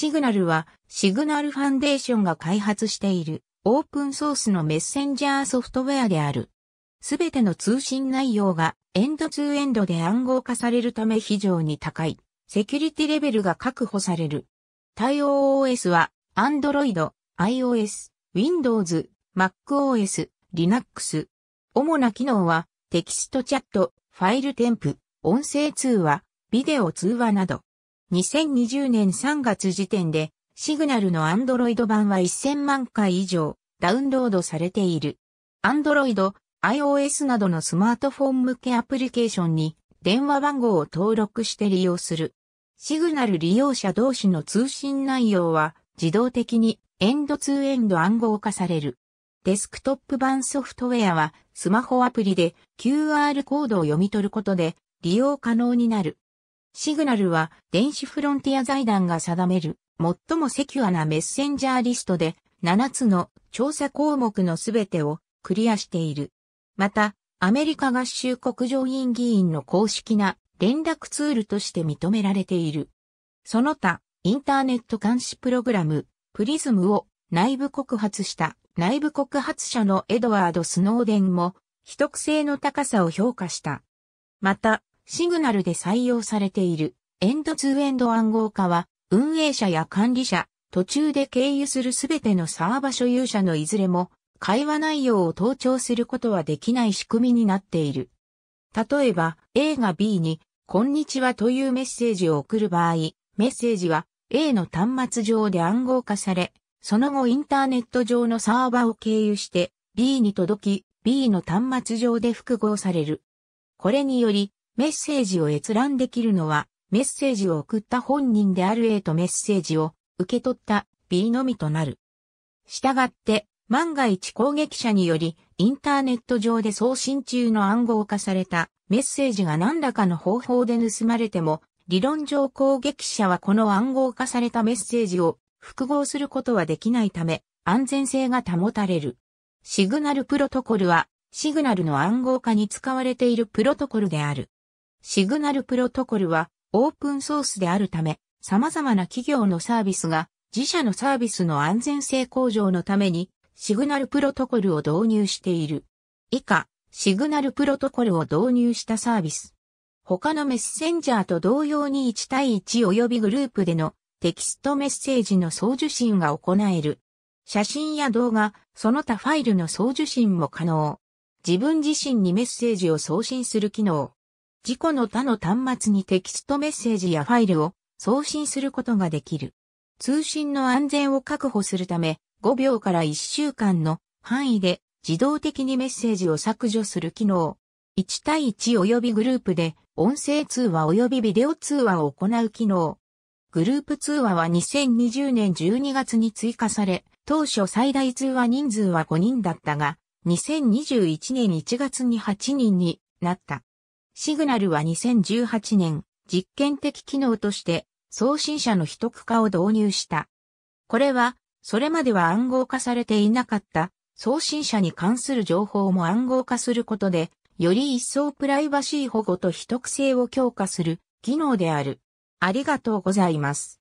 シグナルはシグナルファンデーションが開発しているオープンソースのメッセンジャーソフトウェアである。すべての通信内容がエンドツーエンドで暗号化されるため非常に高いセキュリティレベルが確保される。対応 OS は Android、iOS、Windows、macOS、Linux。主な機能はテキストチャット、ファイル添付、音声通話、ビデオ通話など。2020年3月時点でシグナルの Android 版は1000万回以上ダウンロードされている。Android、iOS などのスマートフォン向けアプリケーションに電話番号を登録して利用する。シグナル利用者同士の通信内容は自動的にエンドツーエンド暗号化される。デスクトップ版ソフトウェアはスマホアプリで QR コードを読み取ることで利用可能になる。シグナルは電子フロンティア財団が定める最もセキュアなメッセンジャーリストで7つの調査項目のすべてをクリアしている。また、アメリカ合衆国上院議員の公式な連絡ツールとして認められている。その他、インターネット監視プログラム、プリズムを内部告発した内部告発者のエドワード・スノーデンも、秘匿性の高さを評価した。また、シグナルで採用されているエンドツーエンド暗号化は、運営者や管理者、途中で経由するすべてのサーバ所有者のいずれも、会話内容を盗聴することはできない仕組みになっている。例えば A が B にこんにちはというメッセージを送る場合、メッセージは A の端末上で暗号化され、その後インターネット上のサーバを経由して B に届き、B の端末上で複合される。これによりメッセージを閲覧できるのはメッセージを送った本人である A とメッセージを受け取った B のみとなる。したがって、万が一攻撃者によりインターネット上で送信中の暗号化されたメッセージが何らかの方法で盗まれても理論上攻撃者はこの暗号化されたメッセージを複合することはできないため安全性が保たれる。シグナルプロトコルはシグナルの暗号化に使われているプロトコルである。シグナルプロトコルはオープンソースであるため様々な企業のサービスが自社のサービスの安全性向上のためにシグナルプロトコルを導入している。以下、シグナルプロトコルを導入したサービス。他のメッセンジャーと同様に1対1及びグループでのテキストメッセージの送受信が行える。写真や動画、その他ファイルの送受信も可能。自分自身にメッセージを送信する機能。自己の他の端末にテキストメッセージやファイルを送信することができる。通信の安全を確保するため、5秒から1週間の範囲で自動的にメッセージを削除する機能。1対1及びグループで音声通話及びビデオ通話を行う機能。グループ通話は2020年12月に追加され、当初最大通話人数は5人だったが、2021年1月に8人になった。シグナルは2018年、実験的機能として送信者の秘匿化を導入した。これは、それまでは暗号化されていなかった送信者に関する情報も暗号化することで、より一層プライバシー保護と秘匿性を強化する機能である。ありがとうございます。